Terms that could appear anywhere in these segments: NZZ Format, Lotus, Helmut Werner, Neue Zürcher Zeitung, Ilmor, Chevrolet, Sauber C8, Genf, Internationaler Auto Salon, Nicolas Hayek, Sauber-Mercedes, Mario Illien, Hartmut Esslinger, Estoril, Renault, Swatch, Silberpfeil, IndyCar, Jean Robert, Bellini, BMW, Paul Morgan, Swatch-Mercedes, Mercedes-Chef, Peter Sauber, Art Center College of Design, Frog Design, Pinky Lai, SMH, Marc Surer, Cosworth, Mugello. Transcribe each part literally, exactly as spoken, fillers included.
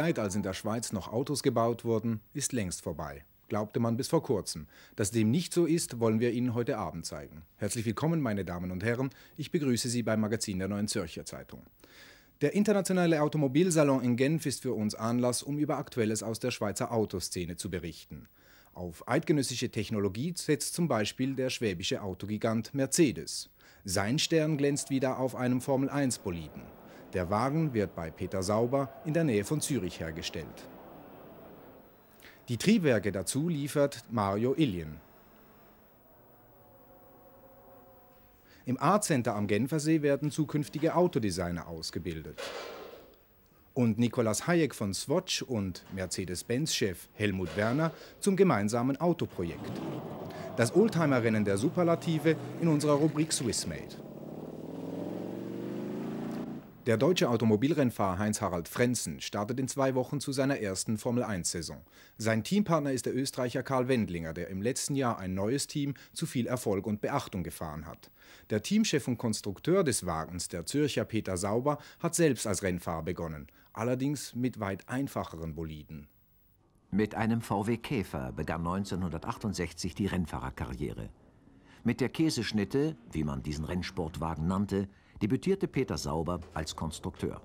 Zeit, als in der Schweiz noch Autos gebaut wurden, ist längst vorbei. Glaubte man bis vor kurzem. Dass dem nicht so ist, wollen wir Ihnen heute Abend zeigen. Herzlich willkommen, meine Damen und Herren. Ich begrüße Sie beim Magazin der Neuen Zürcher Zeitung. Der internationale Automobilsalon in Genf ist für uns Anlass, um über Aktuelles aus der Schweizer Autoszene zu berichten. Auf eidgenössische Technologie setzt zum Beispiel der schwäbische Autogigant Mercedes. Sein Stern glänzt wieder auf einem Formel eins Boliden. Der Wagen wird bei Peter Sauber in der Nähe von Zürich hergestellt. Die Triebwerke dazu liefert Mario Illien. Im Art Center am Genfersee werden zukünftige Autodesigner ausgebildet. Und Nicolas Hayek von Swatch und Mercedes-Benz-Chef Helmut Werner zum gemeinsamen Autoprojekt. Das Oldtimer-Rennen der Superlative in unserer Rubrik Swissmade. Der deutsche Automobilrennfahrer Heinz-Harald Frentzen startet in zwei Wochen zu seiner ersten Formel eins Saison. Sein Teampartner ist der Österreicher Karl Wendlinger, der im letzten Jahr ein neues Team zu viel Erfolg und Beachtung gefahren hat. Der Teamchef und Konstrukteur des Wagens, der Zürcher Peter Sauber, hat selbst als Rennfahrer begonnen, allerdings mit weit einfacheren Boliden. Mit einem V W Käfer begann neunzehnhundertachtundsechzig die Rennfahrerkarriere. Mit der Käseschnitte, wie man diesen Rennsportwagen nannte, debütierte Peter Sauber als Konstrukteur.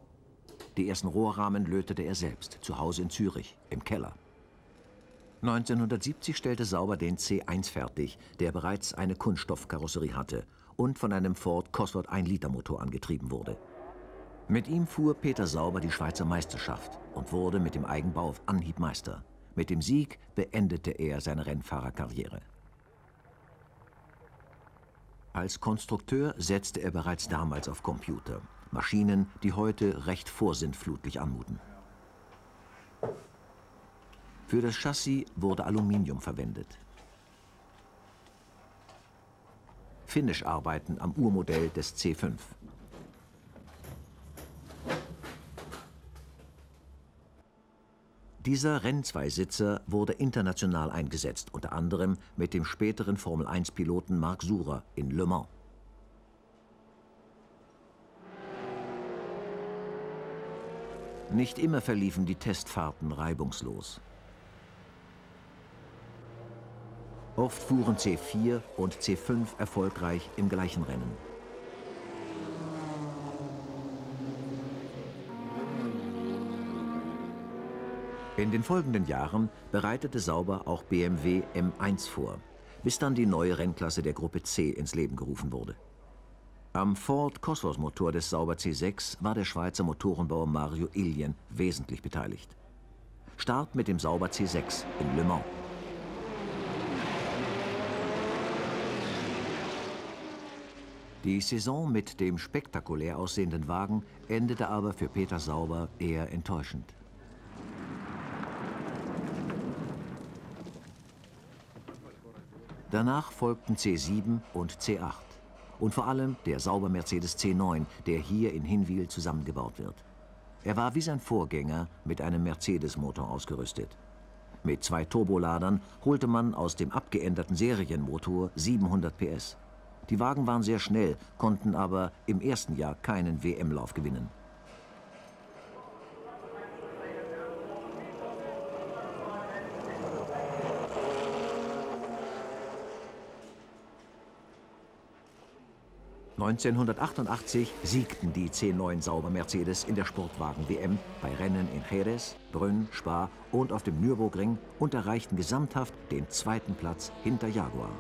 Die ersten Rohrrahmen lötete er selbst, zu Hause in Zürich, im Keller. neunzehnhundertsiebzig stellte Sauber den C eins fertig, der bereits eine Kunststoffkarosserie hatte und von einem Ford Cosworth ein Liter Motor angetrieben wurde. Mit ihm fuhr Peter Sauber die Schweizer Meisterschaft und wurde mit dem Eigenbau auf Anhieb Meister. Mit dem Sieg beendete er seine Rennfahrerkarriere. Als Konstrukteur setzte er bereits damals auf Computer. Maschinen, die heute recht vorsintflutlich anmuten. Für das Chassis wurde Aluminium verwendet. Finish-Arbeiten am Urmodell des C fünf. Dieser Renn-Zweisitzer wurde international eingesetzt, unter anderem mit dem späteren Formel eins Piloten Marc Surer in Le Mans. Nicht immer verliefen die Testfahrten reibungslos. Oft fuhren C vier und C fünf erfolgreich im gleichen Rennen. In den folgenden Jahren bereitete Sauber auch B M W M eins vor, bis dann die neue Rennklasse der Gruppe C ins Leben gerufen wurde. Am Ford-Cosworth-Motor des Sauber C sechs war der Schweizer Motorenbauer Mario Illien wesentlich beteiligt. Start mit dem Sauber C sechs in Le Mans. Die Saison mit dem spektakulär aussehenden Wagen endete aber für Peter Sauber eher enttäuschend. Danach folgten C sieben und C acht und vor allem der Sauber-Mercedes C neun, der hier in Hinwil zusammengebaut wird. Er war wie sein Vorgänger mit einem Mercedes-Motor ausgerüstet. Mit zwei Turboladern holte man aus dem abgeänderten Serienmotor siebenhundert P S. Die Wagen waren sehr schnell, konnten aber im ersten Jahr keinen W M-Lauf gewinnen. neunzehnhundertachtundachtzig siegten die C neun Sauber-Mercedes in der Sportwagen-W M bei Rennen in Jerez, Brünn, Spa und auf dem Nürburgring und erreichten gesamthaft den zweiten Platz hinter Jaguar.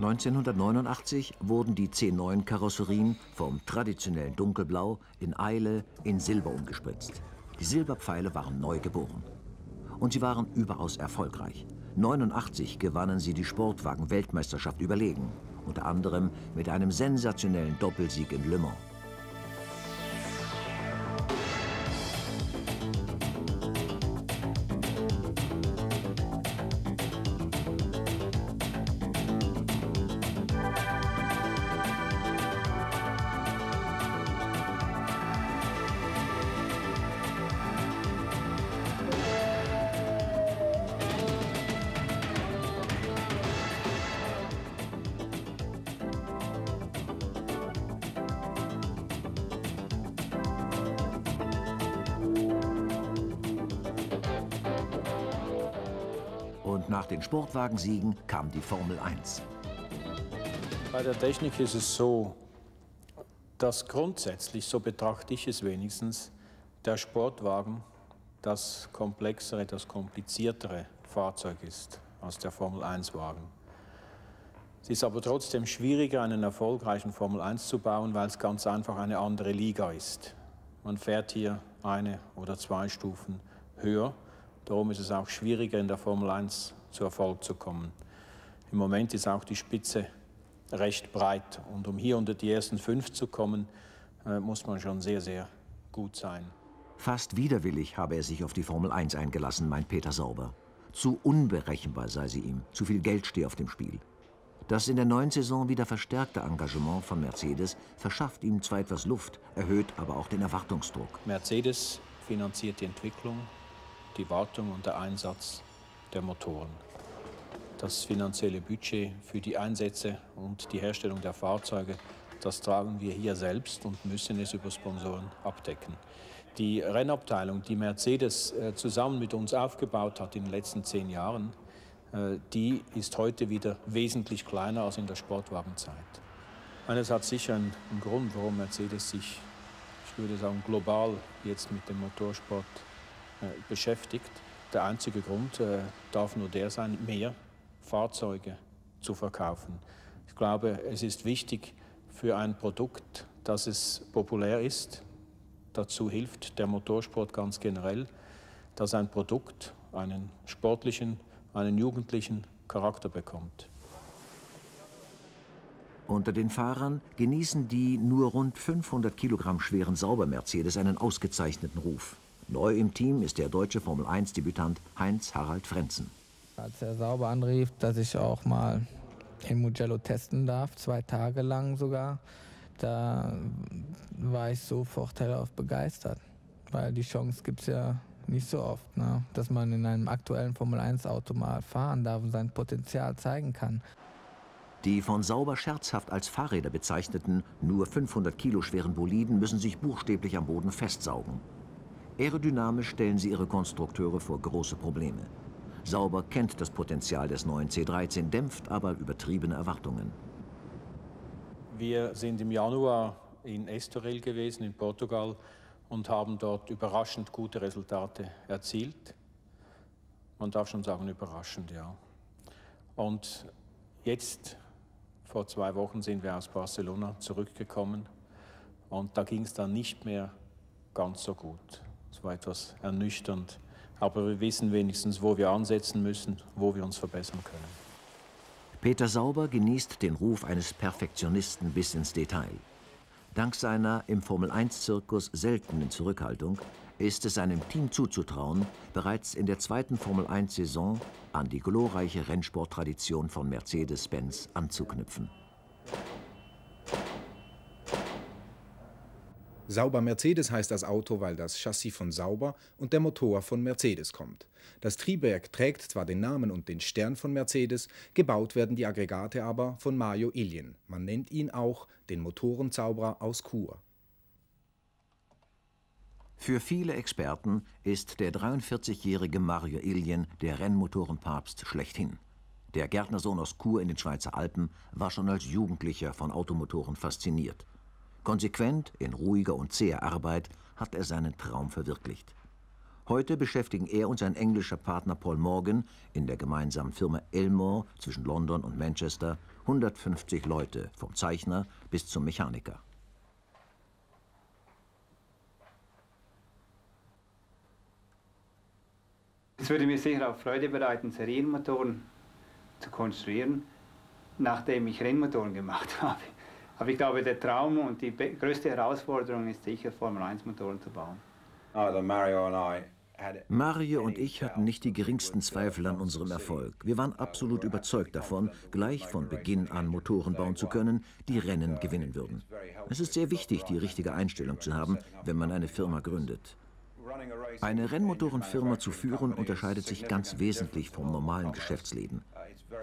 neunzehnhundertneunundachtzig wurden die C neun Karosserien vom traditionellen Dunkelblau in Eile in Silber umgespritzt. Die Silberpfeile waren neu geboren. Und sie waren überaus erfolgreich. neunundachtzig gewannen sie die Sportwagen-Weltmeisterschaft überlegen, unter anderem mit einem sensationellen Doppelsieg in Le Mans. Und nach den Sportwagensiegen kam die Formel eins. Bei der Technik ist es so, dass grundsätzlich, so betrachte ich es wenigstens, der Sportwagen das komplexere, das kompliziertere Fahrzeug ist als der Formel eins Wagen. Es ist aber trotzdem schwieriger, einen erfolgreichen Formel eins zu bauen, weil es ganz einfach eine andere Liga ist. Man fährt hier eine oder zwei Stufen höher. Darum ist es auch schwieriger, in der Formel eins zu Erfolg zu kommen. Im Moment ist auch die Spitze recht breit. Und um hier unter die ersten fünf zu kommen, muss man schon sehr, sehr gut sein. Fast widerwillig habe er sich auf die Formel eins eingelassen, meint Peter Sauber. Zu unberechenbar sei sie ihm. Zu viel Geld stehe auf dem Spiel. Das in der neuen Saison wieder verstärkte Engagement von Mercedes verschafft ihm zwar etwas Luft, erhöht aber auch den Erwartungsdruck. Mercedes finanziert die Entwicklung, die Wartung und der Einsatz der Motoren. Das finanzielle Budget für die Einsätze und die Herstellung der Fahrzeuge, das tragen wir hier selbst und müssen es über Sponsoren abdecken. Die Rennabteilung, die Mercedes zusammen mit uns aufgebaut hat in den letzten zehn Jahren, die ist heute wieder wesentlich kleiner als in der Sportwagenzeit. Eines hat sicher einen Grund, warum Mercedes sich, ich würde sagen, global jetzt mit dem Motorsport beschäftigt. Der einzige Grund darf nur der sein, mehr Fahrzeuge zu verkaufen. Ich glaube, es ist wichtig für ein Produkt, dass es populär ist. Dazu hilft der Motorsport ganz generell, dass ein Produkt einen sportlichen, einen jugendlichen Charakter bekommt. Unter den Fahrern genießen die nur rund fünfhundert Kilogramm schweren Sauber-Mercedes einen ausgezeichneten Ruf. Neu im Team ist der deutsche Formel eins Debütant Heinz-Harald Frentzen. Als er Sauber anrief, dass ich auch mal in Mugello testen darf, zwei Tage lang sogar, da war ich so vorteilhaft begeistert, weil die Chance gibt es ja nicht so oft, ne? Dass man in einem aktuellen Formel eins Auto mal fahren darf und sein Potenzial zeigen kann. Die von Sauber scherzhaft als Fahrräder bezeichneten, nur fünfhundert Kilo schweren Boliden müssen sich buchstäblich am Boden festsaugen. Aerodynamisch stellen sie ihre Konstrukteure vor große Probleme. Sauber kennt das Potenzial des neuen C dreizehn, dämpft aber übertriebene Erwartungen. Wir sind im Januar in Estoril gewesen, in Portugal, und haben dort überraschend gute Resultate erzielt. Man darf schon sagen, überraschend, ja. Und jetzt, vor zwei Wochen, sind wir aus Barcelona zurückgekommen und da ging es dann nicht mehr ganz so gut. Es war etwas ernüchternd, aber wir wissen wenigstens, wo wir ansetzen müssen, wo wir uns verbessern können. Peter Sauber genießt den Ruf eines Perfektionisten bis ins Detail. Dank seiner im Formel eins Zirkus seltenen Zurückhaltung ist es seinem Team zuzutrauen, bereits in der zweiten Formel eins Saison an die glorreiche Rennsporttradition von Mercedes-Benz anzuknüpfen. Sauber-Mercedes heißt das Auto, weil das Chassis von Sauber und der Motor von Mercedes kommt. Das Triebwerk trägt zwar den Namen und den Stern von Mercedes, gebaut werden die Aggregate aber von Mario Illien. Man nennt ihn auch den Motorenzauberer aus Chur. Für viele Experten ist der dreiundvierzigjährige Mario Illien der Rennmotorenpapst schlechthin. Der Gärtnersohn aus Chur in den Schweizer Alpen war schon als Jugendlicher von Automotoren fasziniert. Konsequent, in ruhiger und zäher Arbeit, hat er seinen Traum verwirklicht. Heute beschäftigen er und sein englischer Partner Paul Morgan in der gemeinsamen Firma Ilmor zwischen London und Manchester hundertfünfzig Leute, vom Zeichner bis zum Mechaniker. Es würde mir sicher auch Freude bereiten, Serienmotoren zu konstruieren, nachdem ich Rennmotoren gemacht habe. Aber ich glaube, der Traum und die größte Herausforderung ist sicher, Formel eins Motoren zu bauen. Mario und ich hatten nicht die geringsten Zweifel an unserem Erfolg. Wir waren absolut überzeugt davon, gleich von Beginn an Motoren bauen zu können, die Rennen gewinnen würden. Es ist sehr wichtig, die richtige Einstellung zu haben, wenn man eine Firma gründet. Eine Rennmotorenfirma zu führen unterscheidet sich ganz wesentlich vom normalen Geschäftsleben.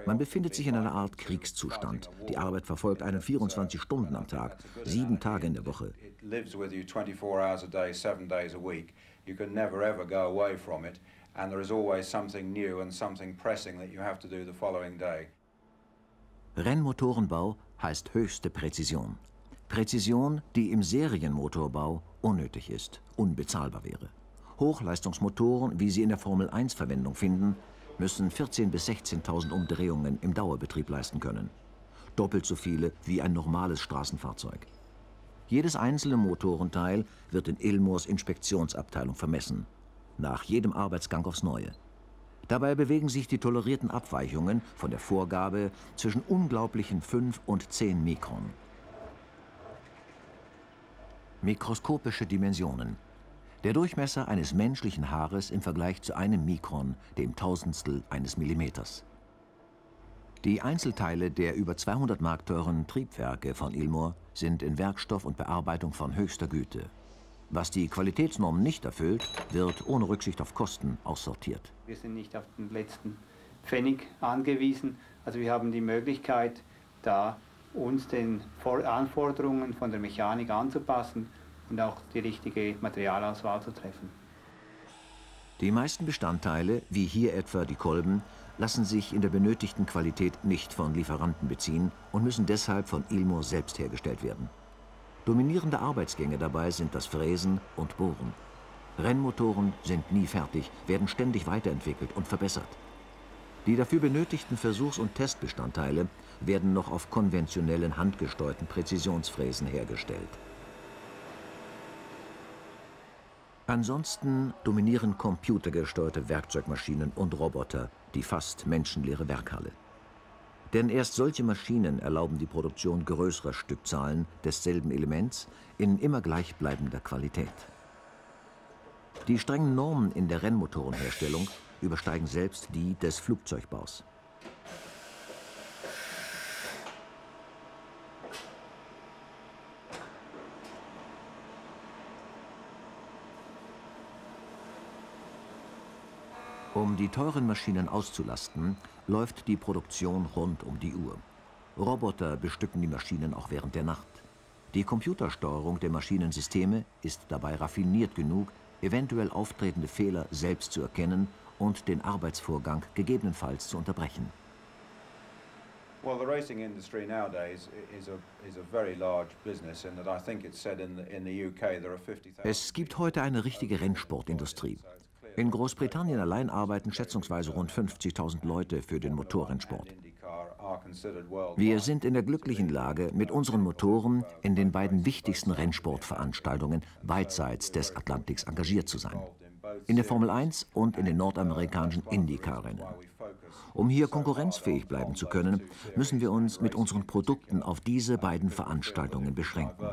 Man befindet sich in einer Art Kriegszustand. Die Arbeit verfolgt einen vierundzwanzig Stunden am Tag, sieben Tage in der Woche. and there is always something new and something pressing that you have to do the following day. Rennmotorenbau heißt höchste Präzision. Präzision, die im Serienmotorbau unnötig ist, unbezahlbar wäre. Hochleistungsmotoren, wie sie in der Formel eins Verwendung finden, müssen vierzehntausend bis sechzehntausend Umdrehungen im Dauerbetrieb leisten können. Doppelt so viele wie ein normales Straßenfahrzeug. Jedes einzelne Motorenteil wird in Ilmors Inspektionsabteilung vermessen. Nach jedem Arbeitsgang aufs Neue. Dabei bewegen sich die tolerierten Abweichungen von der Vorgabe zwischen unglaublichen fünf und zehn Mikron. Mikroskopische Dimensionen. Der Durchmesser eines menschlichen Haares im Vergleich zu einem Mikron, dem Tausendstel eines Millimeters. Die Einzelteile der über zweihundert Mark teuren Triebwerke von Ilmor sind in Werkstoff und Bearbeitung von höchster Güte. Was die Qualitätsnormen nicht erfüllt, wird ohne Rücksicht auf Kosten aussortiert. Wir sind nicht auf den letzten Pfennig angewiesen. Also wir haben die Möglichkeit, da uns den Anforderungen von der Mechanik anzupassen und auch die richtige Materialauswahl zu treffen. Die meisten Bestandteile, wie hier etwa die Kolben, lassen sich in der benötigten Qualität nicht von Lieferanten beziehen und müssen deshalb von Ilmor selbst hergestellt werden. Dominierende Arbeitsgänge dabei sind das Fräsen und Bohren. Rennmotoren sind nie fertig, werden ständig weiterentwickelt und verbessert. Die dafür benötigten Versuchs- und Testbestandteile werden noch auf konventionellen handgesteuerten Präzisionsfräsen hergestellt. Ansonsten dominieren computergesteuerte Werkzeugmaschinen und Roboter die fast menschenleere Werkhalle. Denn erst solche Maschinen erlauben die Produktion größerer Stückzahlen desselben Elements in immer gleichbleibender Qualität. Die strengen Normen in der Rennmotorenherstellung übersteigen selbst die des Flugzeugbaus. Um die teuren Maschinen auszulasten, läuft die Produktion rund um die Uhr. Roboter bestücken die Maschinen auch während der Nacht. Die Computersteuerung der Maschinensysteme ist dabei raffiniert genug, eventuell auftretende Fehler selbst zu erkennen und den Arbeitsvorgang gegebenenfalls zu unterbrechen. Well, the racing industry nowadays is a is a very large business, and that I think it's said in the in the U K there are fifty thousand. Es gibt heute eine richtige Rennsportindustrie. In Großbritannien allein arbeiten schätzungsweise rund fünfzigtausend Leute für den Motorrennsport. Wir sind in der glücklichen Lage, mit unseren Motoren in den beiden wichtigsten Rennsportveranstaltungen beidseits des Atlantiks engagiert zu sein. In der Formel eins und in den nordamerikanischen IndyCar-Rennen. Um hier konkurrenzfähig bleiben zu können, müssen wir uns mit unseren Produkten auf diese beiden Veranstaltungen beschränken.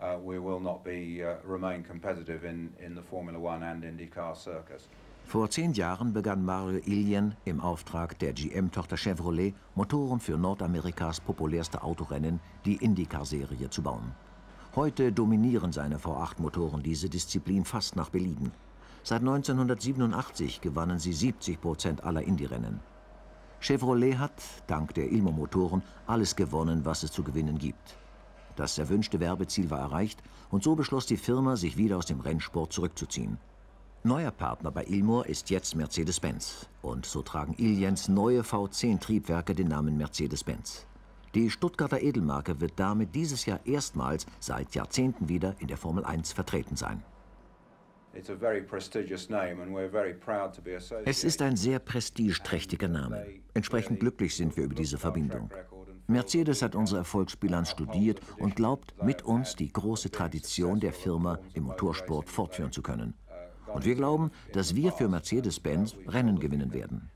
Uh, we will not be, uh, remain competitive in, in the Formula one and IndyCar circus. Vor zehn Jahren begann Mario Illien im Auftrag der G M-Tochter Chevrolet, Motoren für Nordamerikas populärste Autorennen, die IndyCar-Serie, zu bauen. Heute dominieren seine V acht Motoren diese Disziplin fast nach Belieben. Seit neunzehnhundertsiebenundachtzig gewannen sie siebzig Prozent aller Indy-Rennen. Chevrolet hat, dank der Ilmor-Motoren, alles gewonnen, was es zu gewinnen gibt. Das erwünschte Werbeziel war erreicht und so beschloss die Firma, sich wieder aus dem Rennsport zurückzuziehen. Neuer Partner bei Ilmor ist jetzt Mercedes-Benz und so tragen Illiens neue V zehn Triebwerke den Namen Mercedes-Benz. Die Stuttgarter Edelmarke wird damit dieses Jahr erstmals seit Jahrzehnten wieder in der Formel eins vertreten sein. Es ist ein sehr prestigeträchtiger Name. Entsprechend glücklich sind wir über diese Verbindung. Mercedes hat unsere Erfolgsbilanz studiert und glaubt, mit uns die große Tradition der Firma im Motorsport fortführen zu können. Und wir glauben, dass wir für Mercedes-Benz Rennen gewinnen werden.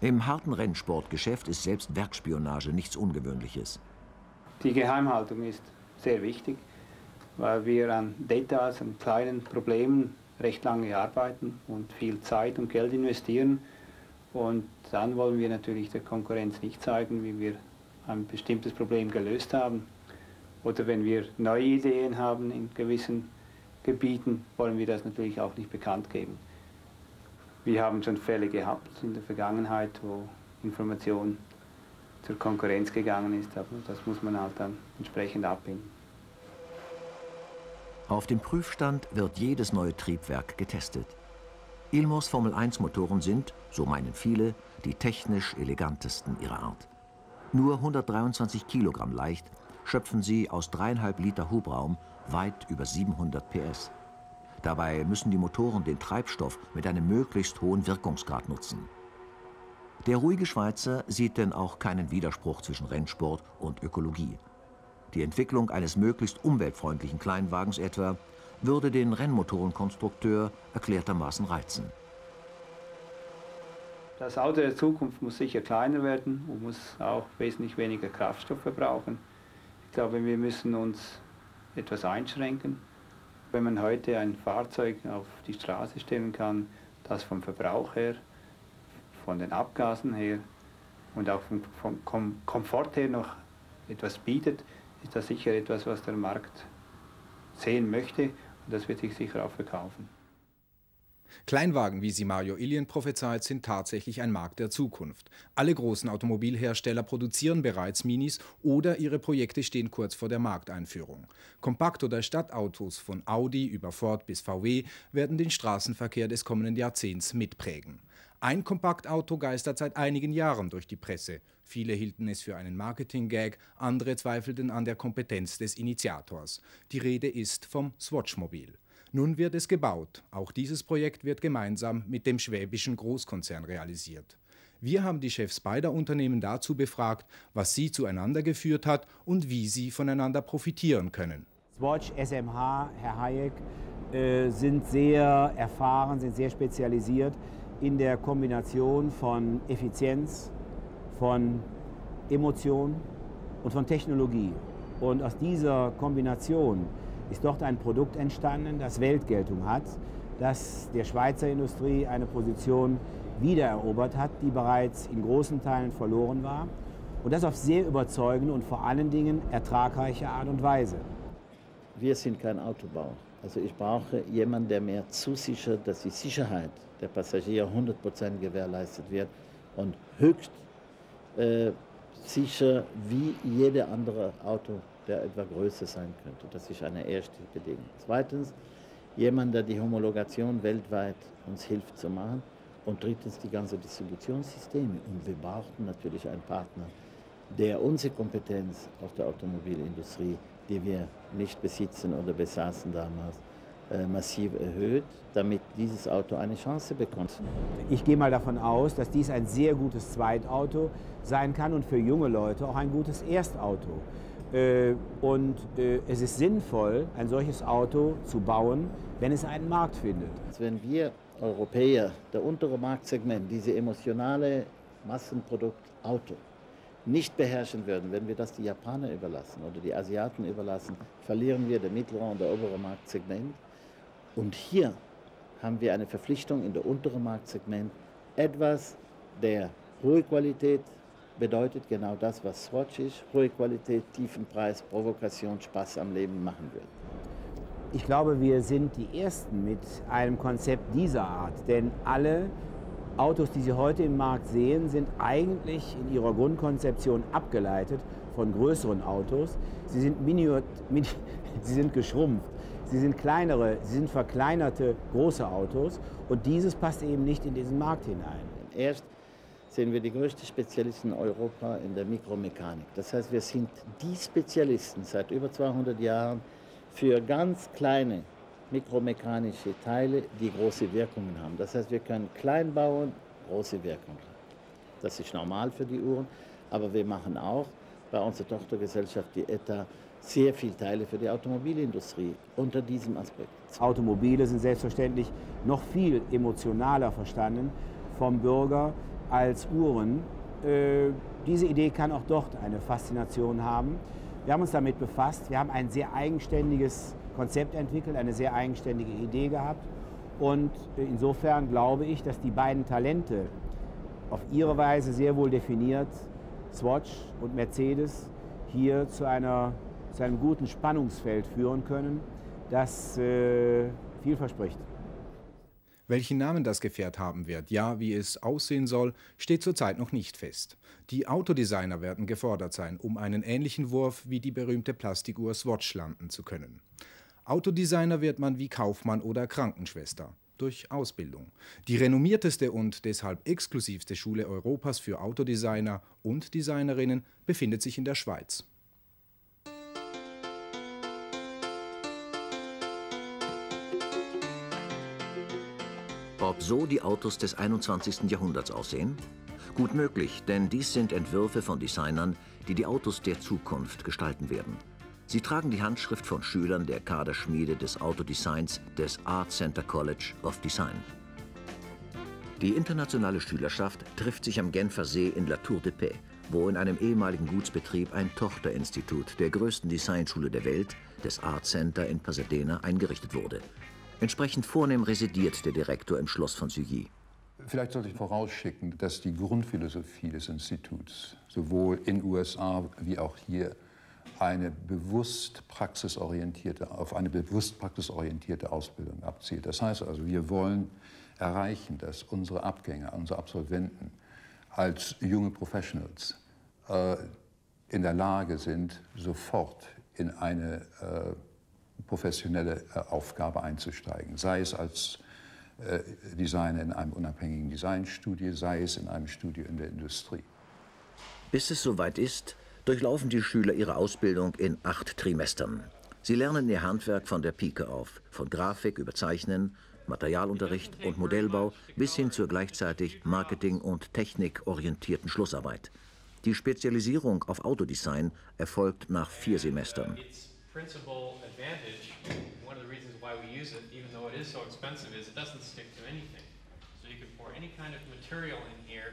Im harten Rennsportgeschäft ist selbst Werksspionage nichts Ungewöhnliches. Die Geheimhaltung ist sehr wichtig, weil wir an Details, an kleinen Problemen recht lange arbeiten und viel Zeit und Geld investieren. Und dann wollen wir natürlich der Konkurrenz nicht zeigen, wie wir ein bestimmtes Problem gelöst haben. Oder wenn wir neue Ideen haben in gewissen Gebieten, wollen wir das natürlich auch nicht bekannt geben. Wir haben schon Fälle gehabt in der Vergangenheit, wo Information zur Konkurrenz gegangen ist, aber das muss man halt dann entsprechend abbinden. Auf dem Prüfstand wird jedes neue Triebwerk getestet. Ilmors Formel eins Motoren sind, so meinen viele, die technisch elegantesten ihrer Art. Nur hundertdreiundzwanzig Kilogramm leicht schöpfen sie aus drei Komma fünf Liter Hubraum weit über siebenhundert P S. Dabei müssen die Motoren den Treibstoff mit einem möglichst hohen Wirkungsgrad nutzen. Der ruhige Schweizer sieht denn auch keinen Widerspruch zwischen Rennsport und Ökologie. Die Entwicklung eines möglichst umweltfreundlichen Kleinwagens etwa würde den Rennmotorenkonstrukteur erklärtermaßen reizen. Das Auto der Zukunft muss sicher kleiner werden und muss auch wesentlich weniger Kraftstoff verbrauchen. Ich glaube, wir müssen uns etwas einschränken. Wenn man heute ein Fahrzeug auf die Straße stellen kann, das vom Verbrauch her, von den Abgasen her und auch vom, vom Kom Komfort her noch etwas bietet, ist das sicher etwas, was der Markt sehen möchte, und das wird sich sicher auch verkaufen. Kleinwagen, wie sie Mario Illien prophezeit, sind tatsächlich ein Markt der Zukunft. Alle großen Automobilhersteller produzieren bereits Minis oder ihre Projekte stehen kurz vor der Markteinführung. Kompakt- oder Stadtautos von Audi über Ford bis V W werden den Straßenverkehr des kommenden Jahrzehnts mitprägen. Ein Kompaktauto geistert seit einigen Jahren durch die Presse. Viele hielten es für einen Marketing-Gag, andere zweifelten an der Kompetenz des Initiators. Die Rede ist vom Swatch-Mobil. Nun wird es gebaut. Auch dieses Projekt wird gemeinsam mit dem schwäbischen Großkonzern realisiert. Wir haben die Chefs beider Unternehmen dazu befragt, was sie zueinander geführt hat und wie sie voneinander profitieren können. Swatch, S M H, Herr Hayek äh, sind sehr erfahren, sind sehr spezialisiert in der Kombination von Effizienz, von Emotion und von Technologie. Und aus dieser Kombination ist dort ein Produkt entstanden, das Weltgeltung hat, das der Schweizer Industrie eine Position wiedererobert hat, die bereits in großen Teilen verloren war. Und das auf sehr überzeugende und vor allen Dingen ertragreiche Art und Weise. Wir sind kein Autobau. Also ich brauche jemanden, der mir zusichert, dass die Sicherheit der Passagiere hundert Prozent gewährleistet wird und höchst äh, sicher wie jede andere Auto, der etwa größer sein könnte. Das ist eine erste Bedingung. Zweitens, jemand, der die Homologation weltweit uns hilft zu machen. Und drittens, die ganzen Distributionssysteme. Und wir brauchten natürlich einen Partner, der unsere Kompetenz auf der Automobilindustrie, die wir nicht besitzen oder besaßen damals, äh, massiv erhöht, damit dieses Auto eine Chance bekommt. Ich gehe mal davon aus, dass dies ein sehr gutes Zweitauto sein kann und für junge Leute auch ein gutes Erstauto. Äh, und äh, es ist sinnvoll, ein solches Auto zu bauen, wenn es einen Markt findet. Wenn wir Europäer, der untere Marktsegment, diese emotionale Massenprodukt Auto, nicht beherrschen würden, wenn wir das die Japaner überlassen oder die Asiaten überlassen, verlieren wir den mittleren und der obere Marktsegment. Und hier haben wir eine Verpflichtung in der unteren Marktsegment. Etwas der hohe Qualität bedeutet genau das, was Swatch ist. Hohe Qualität, tiefen Preis, Provokation, Spaß am Leben machen wird. Ich glaube, wir sind die Ersten mit einem Konzept dieser Art, denn alle Autos, die Sie heute im Markt sehen, sind eigentlich in ihrer Grundkonzeption abgeleitet von größeren Autos. Sie sind, miniat, min, sie sind geschrumpft, sie sind kleinere, sie sind verkleinerte große Autos und dieses passt eben nicht in diesen Markt hinein. Erst sind wir die größten Spezialisten in Europa in der Mikromechanik. Das heißt, wir sind die Spezialisten seit über zweihundert Jahren für ganz kleine mikromechanische Teile, die große Wirkungen haben. Das heißt, wir können klein bauen, große Wirkungen. Das ist normal für die Uhren, aber wir machen auch bei unserer Tochtergesellschaft, die E T A, sehr viele Teile für die Automobilindustrie unter diesem Aspekt. Automobile sind selbstverständlich noch viel emotionaler verstanden vom Bürger als Uhren. Äh, diese Idee kann auch dort eine Faszination haben. Wir haben uns damit befasst, wir haben ein sehr eigenständiges Konzept entwickelt, eine sehr eigenständige Idee gehabt und insofern glaube ich, dass die beiden Talente auf ihre Weise sehr wohl definiert, Swatch und Mercedes, hier zu, einer, zu einem guten Spannungsfeld führen können, das äh, viel verspricht. Welchen Namen das Gefährt haben wird, ja, wie es aussehen soll, steht zurzeit noch nicht fest. Die Autodesigner werden gefordert sein, um einen ähnlichen Wurf wie die berühmte Plastikuhr Swatch landen zu können. Autodesigner wird man wie Kaufmann oder Krankenschwester, durch Ausbildung. Die renommierteste und deshalb exklusivste Schule Europas für Autodesigner und Designerinnen befindet sich in der Schweiz. Ob so die Autos des einundzwanzigsten Jahrhunderts aussehen? Gut möglich, denn dies sind Entwürfe von Designern, die die Autos der Zukunft gestalten werden. Sie tragen die Handschrift von Schülern der Kaderschmiede des Autodesigns des Art Center College of Design. Die internationale Schülerschaft trifft sich am Genfer See in La Tour de Paix, wo in einem ehemaligen Gutsbetrieb ein Tochterinstitut der größten Designschule der Welt, des Art Center in Pasadena, eingerichtet wurde. Entsprechend vornehm residiert der Direktor im Schloss von Sugy. Vielleicht sollte ich vorausschicken, dass die Grundphilosophie des Instituts sowohl in den U S A wie auch hier eine bewusst praxisorientierte, auf eine bewusst praxisorientierte Ausbildung abzielt. Das heißt also, wir wollen erreichen, dass unsere Abgänger, unsere Absolventen als junge Professionals äh, in der Lage sind, sofort in eine äh, professionelle äh, Aufgabe einzusteigen, sei es als äh, Designer in einem unabhängigen Designstudio, sei es in einem Studio in der Industrie. Bis es soweit ist, durchlaufen die Schüler ihre Ausbildung in acht Trimestern. Sie lernen ihr Handwerk von der Pike auf, von Grafik über Zeichnen, Materialunterricht und Modellbau bis hin zur gleichzeitig Marketing- und technikorientierten Schlussarbeit. Die Spezialisierung auf Autodesign erfolgt nach vier Semestern.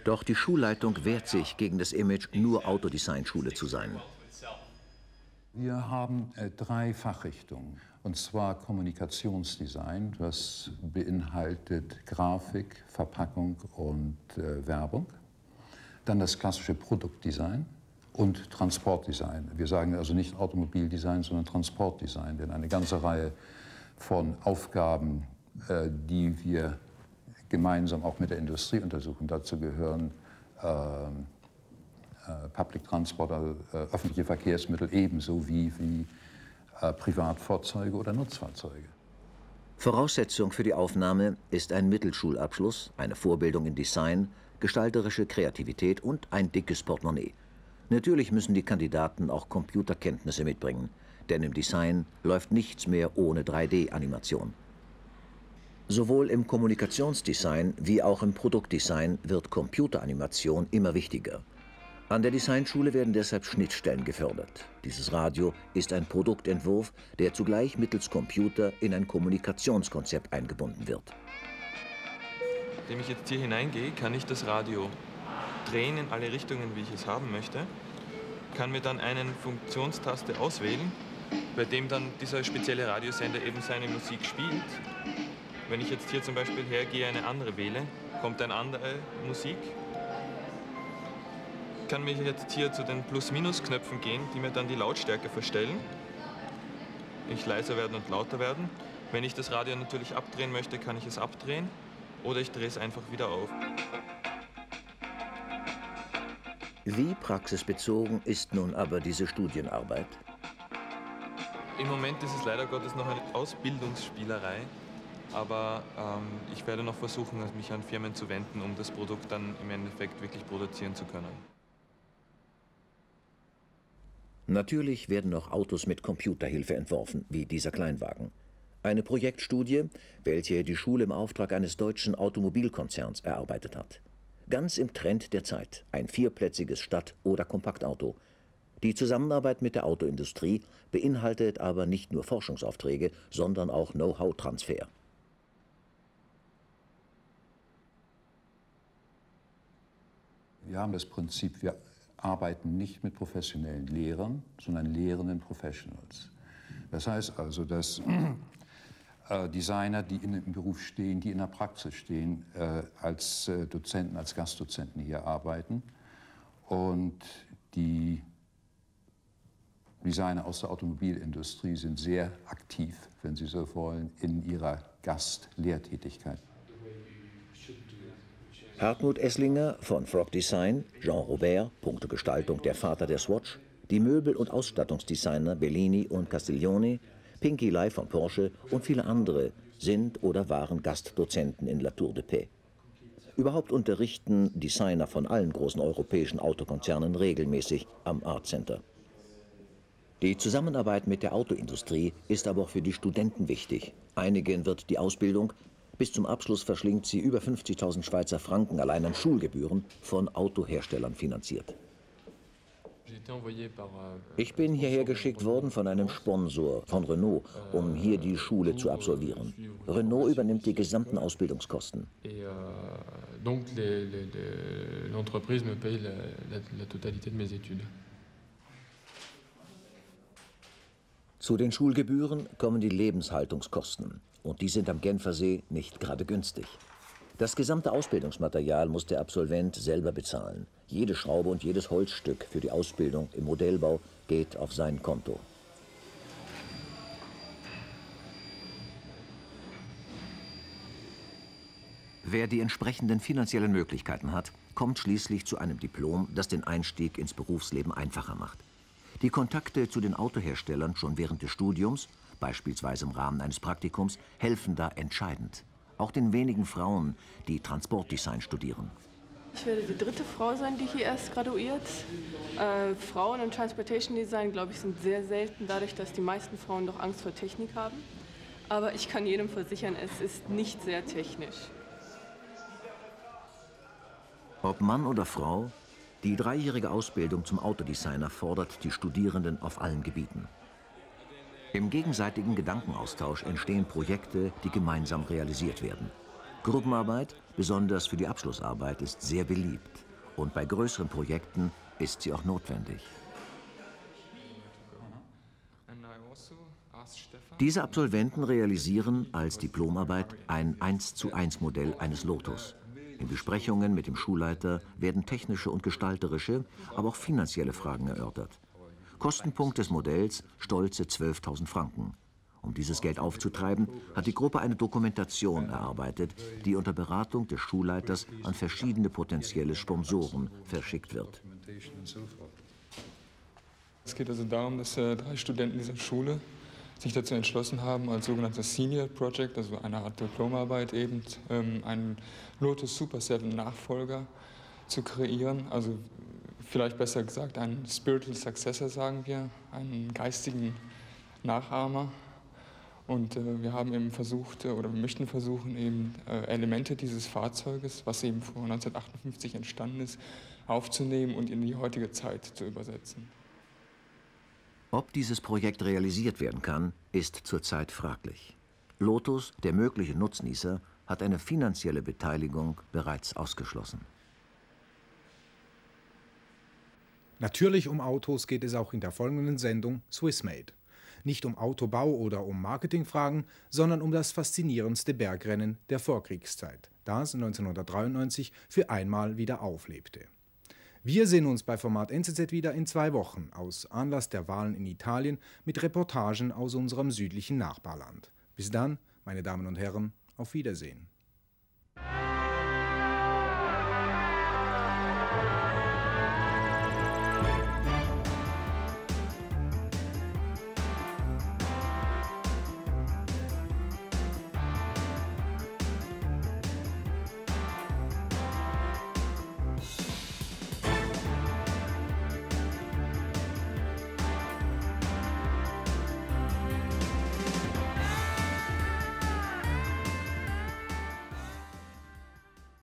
Doch die Schulleitung wehrt sich gegen das Image, nur Autodesign-Schule zu sein. Wir haben äh, drei Fachrichtungen, und zwar Kommunikationsdesign, was beinhaltet Grafik, Verpackung und äh, Werbung. Dann das klassische Produktdesign und Transportdesign. Wir sagen also nicht Automobildesign, sondern Transportdesign, denn eine ganze Reihe von Aufgaben, äh, die wir gemeinsam auch mit der Industrie untersuchen. Dazu gehören äh, äh, Public Transport, also, äh, öffentliche Verkehrsmittel ebenso wie, wie äh, Privatfahrzeuge oder Nutzfahrzeuge. Voraussetzung für die Aufnahme ist ein Mittelschulabschluss, eine Vorbildung in Design, gestalterische Kreativität und ein dickes Portemonnaie. Natürlich müssen die Kandidaten auch Computerkenntnisse mitbringen, denn im Design läuft nichts mehr ohne drei D-Animation. Sowohl im Kommunikationsdesign wie auch im Produktdesign wird Computeranimation immer wichtiger. An der Designschule werden deshalb Schnittstellen gefördert. Dieses Radio ist ein Produktentwurf, der zugleich mittels Computer in ein Kommunikationskonzept eingebunden wird. Indem ich jetzt hier hineingehe, kann ich das Radio drehen in alle Richtungen, wie ich es haben möchte. Ich kann mir dann eine Funktionstaste auswählen, bei dem dann dieser spezielle Radiosender eben seine Musik spielt. Wenn ich jetzt hier zum Beispiel hergehe, eine andere wähle, kommt eine andere Musik. Ich kann mich jetzt hier zu den Plus-Minus-Knöpfen gehen, die mir dann die Lautstärke verstellen. Ich leiser werden und lauter werden. Wenn ich das Radio natürlich abdrehen möchte, kann ich es abdrehen oder ich drehe es einfach wieder auf. Wie praxisbezogen ist nun aber diese Studienarbeit? Im Moment ist es leider Gottes noch eine Ausbildungsspielerei. Aber ähm, ich werde noch versuchen, mich an Firmen zu wenden, um das Produkt dann im Endeffekt wirklich produzieren zu können. Natürlich werden auch Autos mit Computerhilfe entworfen, wie dieser Kleinwagen. Eine Projektstudie, welche die Schule im Auftrag eines deutschen Automobilkonzerns erarbeitet hat. Ganz im Trend der Zeit, ein vierplätziges Stadt- oder Kompaktauto. Die Zusammenarbeit mit der Autoindustrie beinhaltet aber nicht nur Forschungsaufträge, sondern auch Know-how-Transfer. Wir haben das Prinzip, wir arbeiten nicht mit professionellen Lehrern, sondern lehrenden Professionals. Das heißt also, dass äh, Designer, die in dem Beruf stehen, die in der Praxis stehen, äh, als äh, Dozenten, als Gastdozenten hier arbeiten und die Designer aus der Automobilindustrie sind sehr aktiv, wenn Sie so wollen, in ihrer Gastlehrtätigkeit. Hartmut Esslinger von Frog Design, Jean Robert, Punkte Gestaltung der Vater der Swatch, die Möbel- und Ausstattungsdesigner Bellini und Castiglione, Pinky Lai von Porsche und viele andere sind oder waren Gastdozenten in La Tour de Paix. Überhaupt unterrichten Designer von allen großen europäischen Autokonzernen regelmäßig am Art Center. Die Zusammenarbeit mit der Autoindustrie ist aber auch für die Studenten wichtig. Einigen wird die Ausbildung, bis zum Abschluss verschlingt sie über fünfzigtausend Schweizer Franken allein an Schulgebühren, von Autoherstellern finanziert. Ich bin hierher geschickt worden von einem Sponsor, von Renault, um hier die Schule zu absolvieren. Renault übernimmt die gesamten Ausbildungskosten. Zu den Schulgebühren kommen die Lebenshaltungskosten. Und die sind am Genfersee nicht gerade günstig. Das gesamte Ausbildungsmaterial muss der Absolvent selber bezahlen. Jede Schraube und jedes Holzstück für die Ausbildung im Modellbau geht auf sein Konto. Wer die entsprechenden finanziellen Möglichkeiten hat, kommt schließlich zu einem Diplom, das den Einstieg ins Berufsleben einfacher macht. Die Kontakte zu den Autoherstellern schon während des Studiums, beispielsweise im Rahmen eines Praktikums, helfen da entscheidend. Auch den wenigen Frauen, die Transportdesign studieren. Ich werde die dritte Frau sein, die hier erst graduiert. Äh, Frauen im Transportation Design, glaube ich, sind sehr selten, dadurch, dass die meisten Frauen doch Angst vor Technik haben. Aber ich kann jedem versichern, es ist nicht sehr technisch. Ob Mann oder Frau, die dreijährige Ausbildung zum Autodesigner fordert die Studierenden auf allen Gebieten. Im gegenseitigen Gedankenaustausch entstehen Projekte, die gemeinsam realisiert werden. Gruppenarbeit, besonders für die Abschlussarbeit, ist sehr beliebt. Und bei größeren Projekten ist sie auch notwendig. Diese Absolventen realisieren als Diplomarbeit ein eins zu eins Modell eines Lotus. In Besprechungen mit dem Schulleiter werden technische und gestalterische, aber auch finanzielle Fragen erörtert. Kostenpunkt des Modells stolze zwölftausend Franken. Um dieses Geld aufzutreiben, hat die Gruppe eine Dokumentation erarbeitet, die unter Beratung des Schulleiters an verschiedene potenzielle Sponsoren verschickt wird. Es geht also darum, dass äh, drei Studenten dieser Schule sich dazu entschlossen haben, als sogenanntes Senior Project, also eine Art Diplomarbeit, eben ähm, einen Lotus Super Seven Nachfolger zu kreieren, also vielleicht besser gesagt einen Spiritual Successor, sagen wir, einen geistigen Nachahmer. Und äh, wir haben eben versucht, oder wir möchten versuchen, eben äh, Elemente dieses Fahrzeuges, was eben vor neunzehnhundertachtundfünfzig entstanden ist, aufzunehmen und in die heutige Zeit zu übersetzen. Ob dieses Projekt realisiert werden kann, ist zurzeit fraglich. Lotus, der mögliche Nutznießer, hat eine finanzielle Beteiligung bereits ausgeschlossen. Natürlich um Autos geht es auch in der folgenden Sendung Swissmade. Nicht um Autobau oder um Marketingfragen, sondern um das faszinierendste Bergrennen der Vorkriegszeit, das neunzehnhundertdreiundneunzig für einmal wieder auflebte. Wir sehen uns bei Format N Z Z wieder in zwei Wochen aus Anlass der Wahlen in Italien mit Reportagen aus unserem südlichen Nachbarland. Bis dann, meine Damen und Herren, auf Wiedersehen.